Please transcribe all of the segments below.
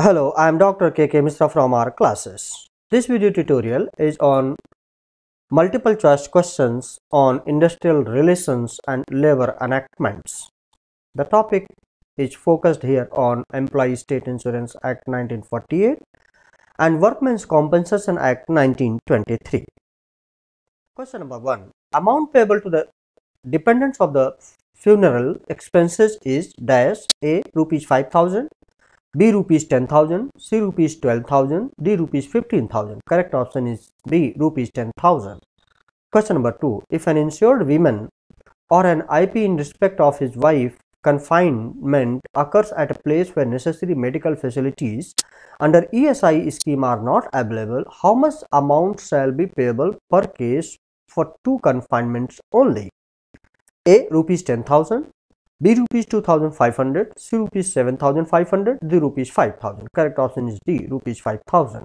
Hello, I am Dr. KK Mishra from Our Classes. This video tutorial is on multiple choice questions on industrial relations and labor enactments. The topic is focused here on Employee State Insurance Act 1948 and Workmen's Compensation Act 1923. Question number 1. Amount payable to the dependents of the funeral expenses is dash A. Rupees 5,000. B rupees 10,000, C rupees 12,000, D rupees 15,000. Correct option is B rupees 10,000. Question number 2. If an insured woman or an IP in respect of his wife confinement occurs at a place where necessary medical facilities under ESI scheme are not available, how much amount shall be payable per case for two confinements only? A rupees 10,000. B rupees 2,500, C rupees 7,500, D rupees 5,000. Correct option is D rupees 5,000.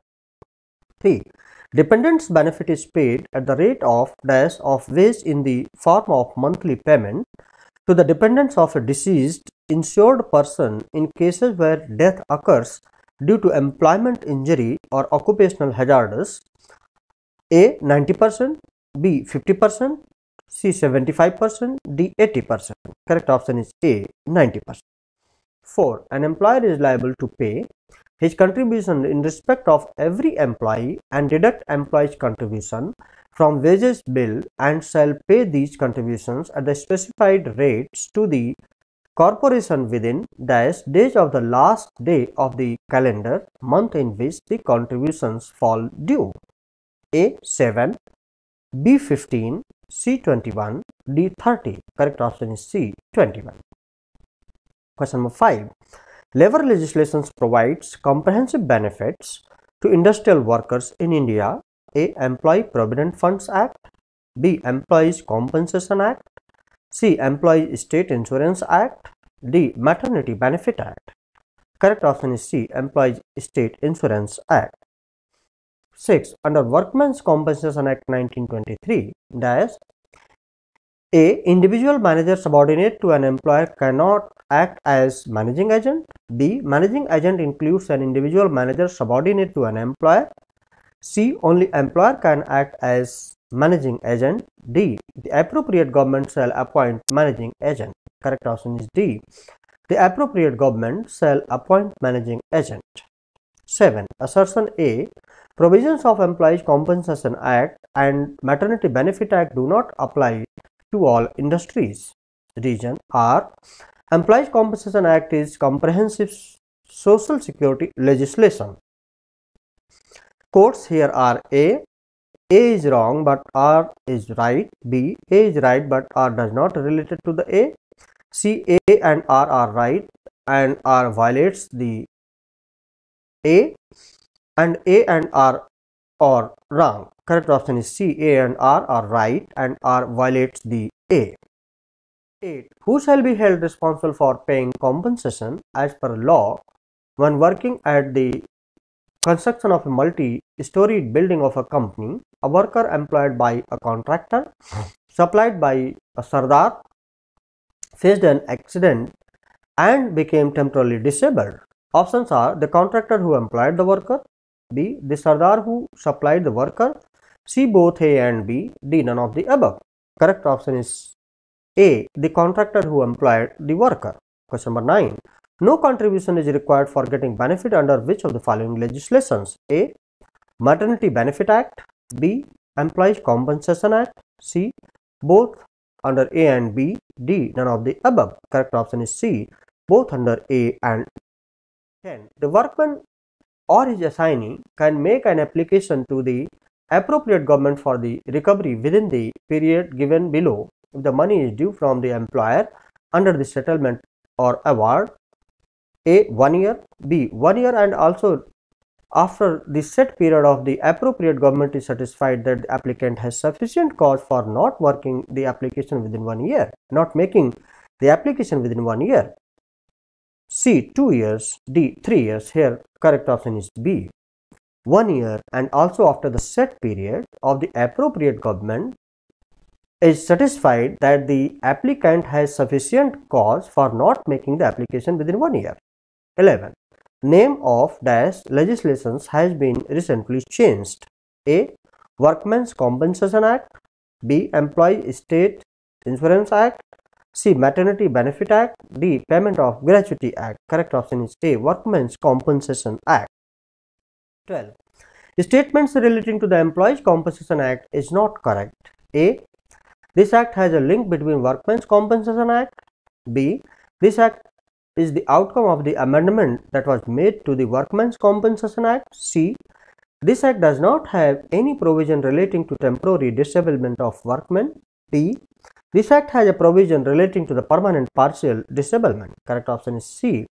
3. Dependents benefit is paid at the rate of dash of wage in the form of monthly payment to the dependents of a deceased insured person in cases where death occurs due to employment injury or occupational hazards. A 90%, B 50%. C 75%, D 80%. Correct option is A 90%. 4. An employer is liable to pay his contribution in respect of every employee and deduct employee's contribution from wages bill and shall pay these contributions at the specified rates to the corporation within dash days of the last day of the calendar month in which the contributions fall due. A 7, B 15. C 21, D 30. Correct option is C 21. Question number 5. Labor legislations provides comprehensive benefits to industrial workers in India. A. Employee Provident Funds Act. B. Employees Compensation Act. C. Employee State Insurance Act. D. Maternity Benefit Act. Correct option is C. Employee State Insurance Act. 6. Under Workmen's Compensation Act 1923, dash A. Individual manager subordinate to an employer cannot act as managing agent. B. Managing agent includes an individual manager subordinate to an employer. C. Only employer can act as managing agent. D. The appropriate government shall appoint managing agent. Correct option is D. The appropriate government shall appoint managing agent. 7. Assertion A. Provisions of Employees Compensation Act and Maternity Benefit Act do not apply to all industries. Reason R. Employees Compensation Act is comprehensive social security legislation. Quotes here are A is wrong but R is right. B. A is right but R does not relate to the A. C. A and R are right and R violates the A. And A and R are wrong. Correct option is C. A and R are right and R violates the A. 8. Who shall be held responsible for paying compensation as per law when working at the construction of a multi-storied building of a company, a worker employed by a contractor, supplied by a sardar, faced an accident and became temporarily disabled? Options are the contractor who employed the worker, B. The sardar who supplied the worker, C. Both A and B, D. None of the above. Correct option is A. The contractor who employed the worker. Question number 9. No contribution is required for getting benefit under which of the following legislations? A. Maternity Benefit Act. B. Employees Compensation Act. C. Both under A and B. D. None of the above. Correct option is C. Both under A and B. 10. The workman or his assignee can make an application to the appropriate government for the recovery within the period given below if the money is due from the employer under the settlement or award. A. 1 year, B. 1 year and also after the set period of the appropriate government is satisfied that the applicant has sufficient cause for not working the application within 1 year, not making the application within 1 year. C. 2 years, D. 3 years. Here correct option is B. 1 year and also after the set period of the appropriate government is satisfied that the applicant has sufficient cause for not making the application within 1 year. 11. name of dash legislations has been recently changed. A. Workmen's Compensation Act. B. Employee State Insurance Act. C. Maternity Benefit Act. D. Payment of Gratuity Act. Correct option is A. Workmen's Compensation Act. 12. Statements relating to the Employees Compensation Act is not correct. A. This act has a link between Workmen's Compensation Act. B. This act is the outcome of the amendment that was made to the Workmen's Compensation Act. C. This act does not have any provision relating to temporary disablement of workmen. D. This act has a provision relating to the permanent partial disablement. Correct option is C.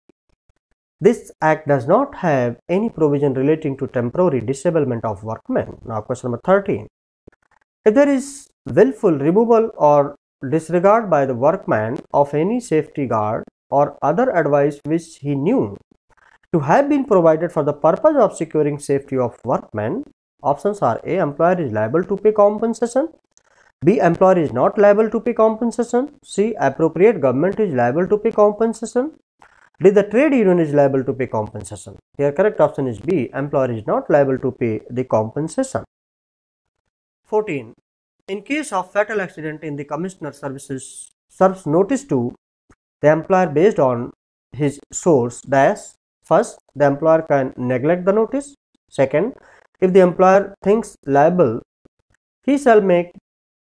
This act does not have any provision relating to temporary disablement of workmen. Now question number 13. If there is willful removal or disregard by the workman of any safety guard or other advice which he knew to have been provided for the purpose of securing safety of workmen, options are A. Employer is liable to pay compensation. B. Employer is not liable to pay compensation. C. Appropriate government is liable to pay compensation. D. The trade union is liable to pay compensation. Here correct option is B. Employer is not liable to pay the compensation. 14. In case of fatal accident in the commissioner services serves notice to the employer based on his source dash. First, the employer can neglect the notice. Second, if the employer thinks liable, he shall make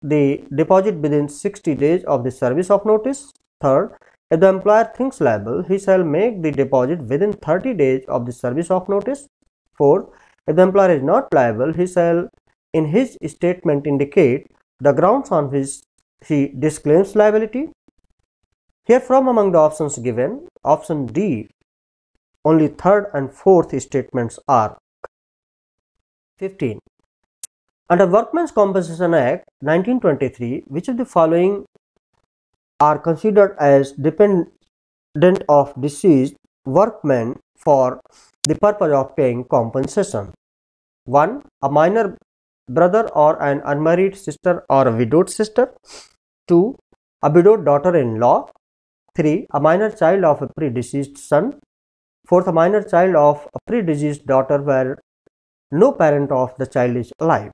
the deposit within 60 days of the service of notice. Third, if the employer thinks liable, he shall make the deposit within 30 days of the service of notice. Fourth, if the employer is not liable, he shall in his statement indicate the grounds on which he disclaims liability. Here from among the options given, option D, only third and fourth statements are. 15. Under Workmen's Compensation Act 1923, which of the following are considered as dependent of deceased workmen for the purpose of paying compensation? 1. A minor brother or an unmarried sister or a widowed sister. 2. A widowed daughter-in-law. 3. A minor child of a predeceased son. 4. A minor child of a predeceased daughter where no parent of the child is alive.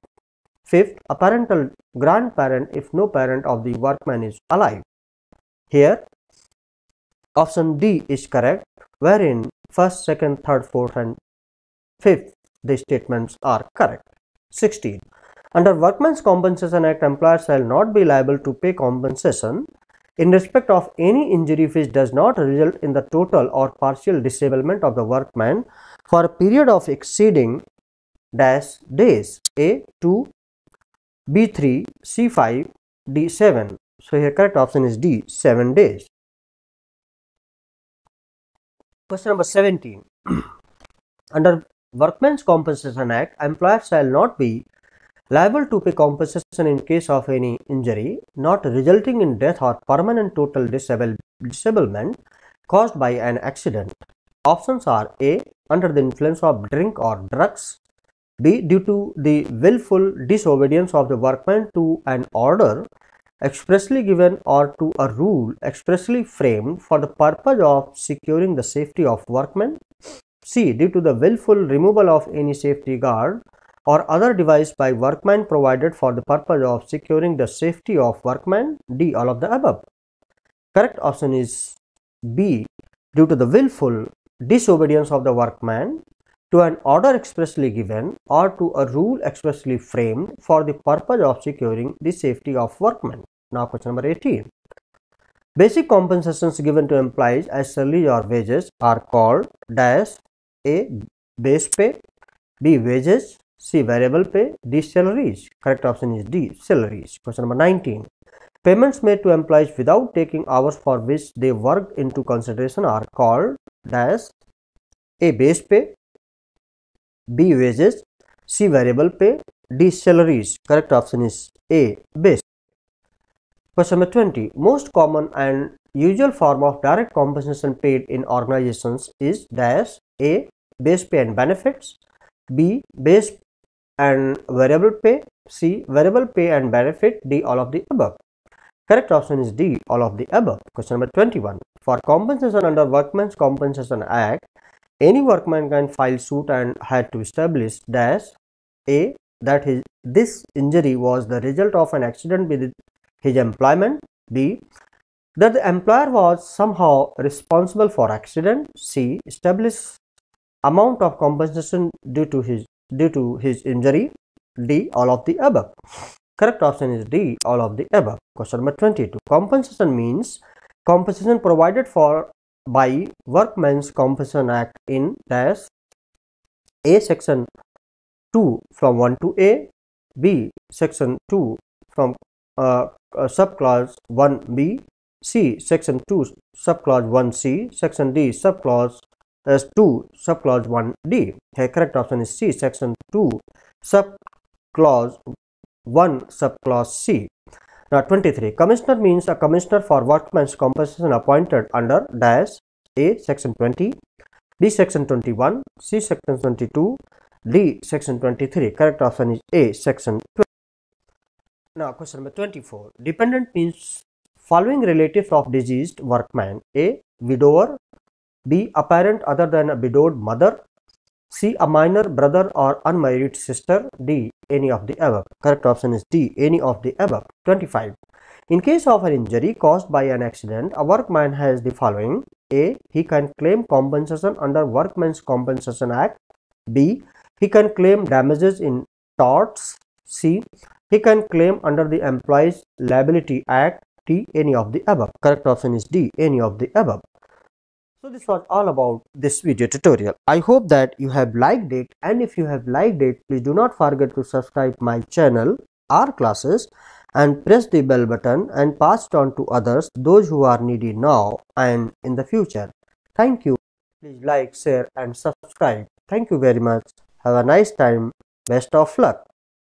5. A parental grandparent if no parent of the workman is alive. Here, option D is correct, wherein 1st, 2nd, 3rd, 4th and 5th the statements are correct. 16. Under Workmen's Compensation Act, employer shall not be liable to pay compensation in respect of any injury which does not result in the total or partial disablement of the workman for a period of exceeding dash days. A. 2, B. 3, C. 5, D. 7. So here correct option is D, 7 days. Question number 17. Under Workmen's Compensation Act, employer shall not be liable to pay compensation in case of any injury not resulting in death or permanent total disablement caused by an accident. Options are A. Under the influence of drink or drugs. B. Due to the willful disobedience of the workman to an order expressly given or to a rule expressly framed for the purpose of securing the safety of workmen. C. Due to the willful removal of any safety guard or other device by workman provided for the purpose of securing the safety of workman. D. All of the above. Correct option is B. Due to the willful disobedience of the workman to an order expressly given or to a rule expressly framed for the purpose of securing the safety of workmen. Now question number 18. Basic compensations given to employees as salary or wages are called dash. A. Base pay. B. Wages. C. Variable pay. D. Salaries. Correct option is D. Salaries. Question number 19. Payments made to employees without taking hours for which they worked into consideration are called dash. A. Base pay. B. Wages. C. Variable pay. D. Salaries. Correct option is A. Base. Question number 20. Most common and usual form of direct compensation paid in organizations is dash. A. Base pay and benefits. B. Base and variable pay. C. Variable pay and benefit. D. All of the above. Correct option is D. All of the above. Question number 21. For compensation under Workmen's Compensation Act, Any workman can file suit and had to establish dash A, that this injury was the result of an accident with his employment, B, that the employer was somehow responsible for accident, C, establish amount of compensation due to his injury, D, all of the above. Correct option is D, all of the above. Question number 22. Compensation means compensation provided for by Workmen's Compensation Act in dash A section 2 from 1 to A, B section 2 from subclause 1B, C section 2 subclause 1C, section D subclause 2 subclause 1D. Here correct option is C, section 2 subclause 1 subclause C. Now 23. Commissioner means a commissioner for workmen's compensation appointed under dash A section 20, B section 21, C section 22, D section 23. Correct option is A section 20. Now question number 24. Dependent means following relatives of deceased workman: A, widower, B, a parent other than a widowed mother, C, a minor brother or unmarried sister, D, any of the above. Correct option is D, any of the above. 25. In case of an injury caused by an accident, a workman has the following: A, he can claim compensation under Workmen's Compensation Act, B, he can claim damages in torts, C, he can claim under the Employees Liability Act, D, any of the above. Correct option is D, any of the above. So this was all about this video tutorial. I hope that you have liked it, and if you have liked it, please do not forget to subscribe my channel Our Classes and press the bell button and pass it on to others, those who are needy now and in the future. Thank you. Please like, share and subscribe. Thank you very much. Have a nice time. Best of luck.